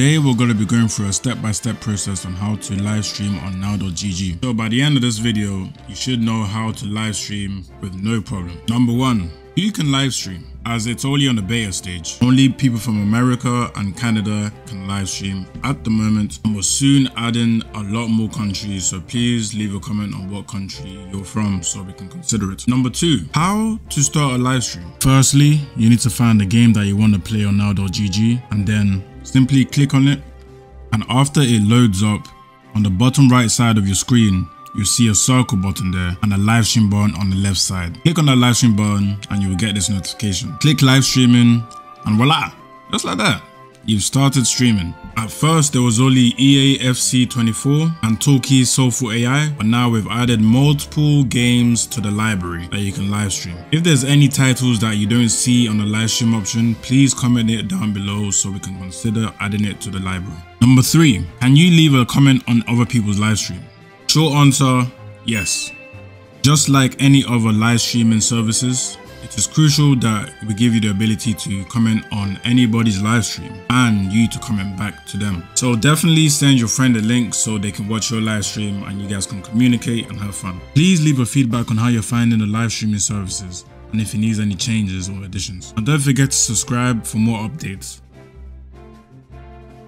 Today we're going to be going through a step-by-step process on how to live stream on now.gg. So by the end of this video, you should know how to live stream with no problem. Number one, you can live stream, as it's only on the beta stage. Only people from America and Canada can live stream at the moment, and we'll soon add in a lot more countries, so please leave a comment on what country you're from so we can consider it. Number two, how to start a live stream. Firstly, you need to find a game that you want to play on now.gg and then simply click on it, and after it loads up, on the bottom right side of your screen you'll see a circle button there and a live stream button on the left side. Click on that live stream button and you'll get this notification. Click live streaming and voila, just like that, you've started streaming. At first there was only EA FC24 and Toki Soulful AI, but now we've added multiple games to the library that you can live stream. If there's any titles that you don't see on the live stream option, please comment it down below so we can consider adding it to the library. Number three, can you leave a comment on other people's live stream? Short answer, yes. Just like any other live streaming services, it is crucial that we give you the ability to comment on anybody's live stream and you to comment back to them. So definitely send your friend a link so they can watch your live stream and you guys can communicate and have fun. Please leave a feedback on how you're finding the live streaming services and if it needs any changes or additions. And don't forget to subscribe for more updates.